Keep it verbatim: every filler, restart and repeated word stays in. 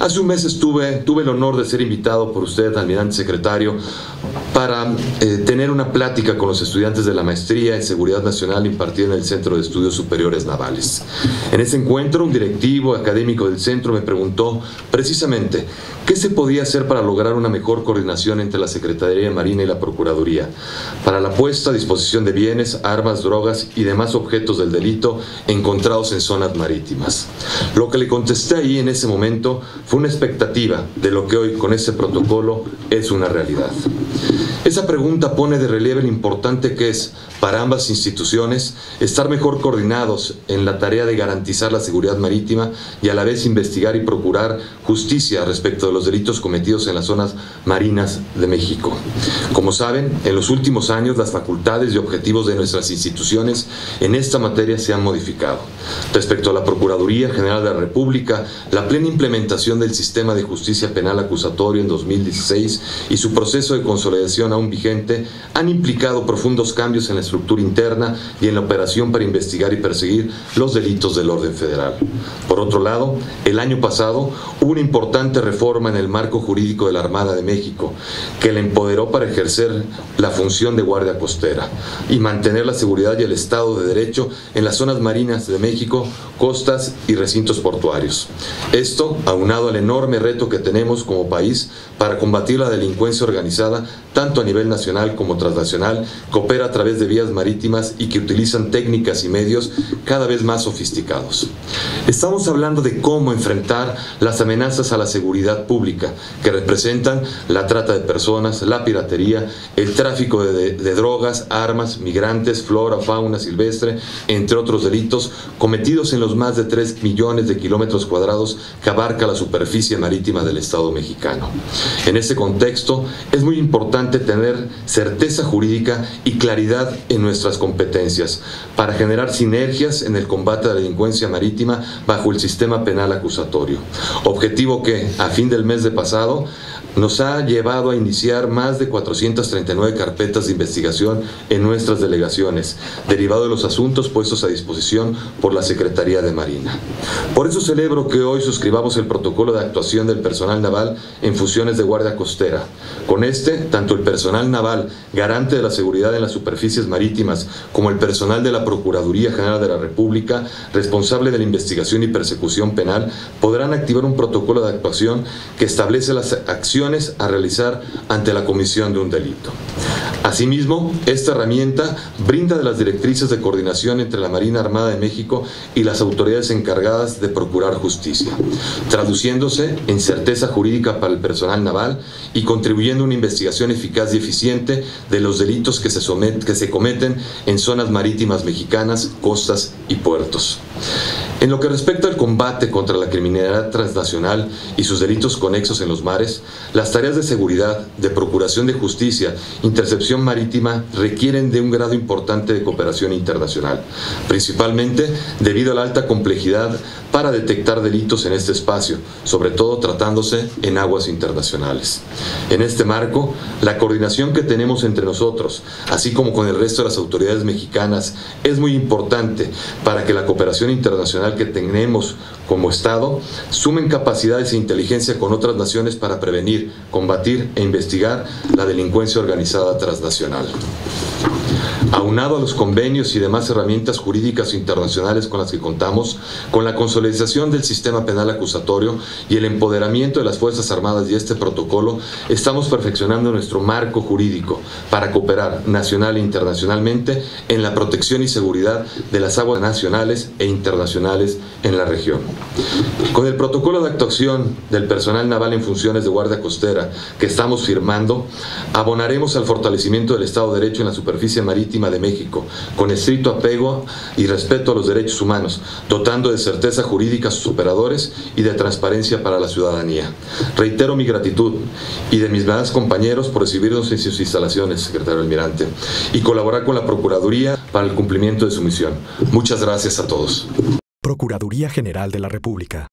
Hace un mes estuve, tuve el honor de ser invitado por usted, almirante secretario, para eh, tener una plática con los estudiantes de la maestría en Seguridad Nacional impartida en el Centro de Estudios Superiores Navales. En ese encuentro, un directivo académico del centro me preguntó precisamente qué se podía hacer para lograr una mejor coordinación entre la Secretaría de Marina y la Procuraduría para la puesta a disposición de bienes, armas, drogas y demás objetos del delito encontrados en zonas marítimas. Lo que le contesté ahí en ese momento fue una expectativa de lo que hoy con ese protocolo es una realidad. Esa pregunta pone de relieve lo importante que es para ambas instituciones estar mejor coordinados en la tarea de garantizar la seguridad marítima y a la vez investigar y procurar justicia respecto de los delitos cometidos en las zonas marinas de México. Como saben, en los últimos años las facultades y objetivos de nuestras instituciones en esta materia se han modificado. Respecto a la Procuraduría General de la República, la plena implementación de el sistema de justicia penal acusatorio en dos mil dieciséis y su proceso de consolidación aún vigente han implicado profundos cambios en la estructura interna y en la operación para investigar y perseguir los delitos del orden federal. Por otro lado, el año pasado hubo una importante reforma en el marco jurídico de la Armada de México que la empoderó para ejercer la función de guardia costera y mantener la seguridad y el Estado de Derecho en las zonas marinas de México, costas y recintos portuarios. Esto, aunado al enorme reto que tenemos como país para combatir la delincuencia organizada tanto a nivel nacional como transnacional, que opera a través de vías marítimas y que utilizan técnicas y medios cada vez más sofisticados. Estamos hablando de cómo enfrentar las amenazas a la seguridad pública que representan la trata de personas, la piratería, el tráfico de, de, de drogas, armas, migrantes, flora, fauna silvestre, entre otros delitos cometidos en los más de tres millones de kilómetros cuadrados que abarca la superficie marítima del Estado mexicano. En ese contexto, es muy importante tener certeza jurídica y claridad en nuestras competencias para generar sinergias en el combate a la delincuencia marítima bajo el sistema penal acusatorio. Objetivo que, a fin del mes de pasado, nos ha llevado a iniciar más de cuatrocientas treinta y nueve carpetas de investigación en nuestras delegaciones, derivado de los asuntos puestos a disposición por la Secretaría de Marina. Por eso celebro que hoy suscribamos el protocolo de actuación del personal naval en funciones de guardia costera. Con este, tanto el personal naval, garante de la seguridad en las superficies marítimas, como el personal de la Procuraduría General de la República, responsable de la investigación y persecución penal, podrán activar un protocolo de actuación que establece las acciones a realizar ante la comisión de un delito. Asimismo, esta herramienta brinda de las directrices de coordinación entre la Marina Armada de México y las autoridades encargadas de procurar justicia, traduciéndose en certeza jurídica para el personal naval y contribuyendo a una investigación eficaz y eficiente de los delitos que se, somet- que se cometen en zonas marítimas mexicanas, costas y puertos. En lo que respecta al combate contra la criminalidad transnacional y sus delitos conexos en los mares, las tareas de seguridad, de procuración de justicia, intercepción marítima requieren de un grado importante de cooperación internacional, principalmente debido a la alta complejidad para detectar delitos en este espacio, sobre todo tratándose en aguas internacionales. En este marco, la coordinación que tenemos entre nosotros, así como con el resto de las autoridades mexicanas, es muy importante para que la cooperación internacional que tenemos como Estado sumen capacidades e inteligencia con otras naciones para prevenir, combatir e investigar la delincuencia organizada transnacional. Aunado a los convenios y demás herramientas jurídicas internacionales con las que contamos, con la consolidación del sistema penal acusatorio y el empoderamiento de las Fuerzas Armadas y este protocolo, estamos perfeccionando nuestro marco jurídico para cooperar nacional e internacionalmente en la protección y seguridad de las aguas nacionales e internacionales en la región. Con el protocolo de actuación del personal naval en funciones de guardia costera que estamos firmando, abonaremos al fortalecimiento del Estado de Derecho en la superficie marítima de México, con estricto apego y respeto a los derechos humanos, dotando de certeza jurídica a sus operadores y de transparencia para la ciudadanía. Reitero mi gratitud y de mis demás compañeros por recibirnos en sus instalaciones, secretario almirante, y colaborar con la Procuraduría para el cumplimiento de su misión. Muchas gracias a todos. Procuraduría General de la República.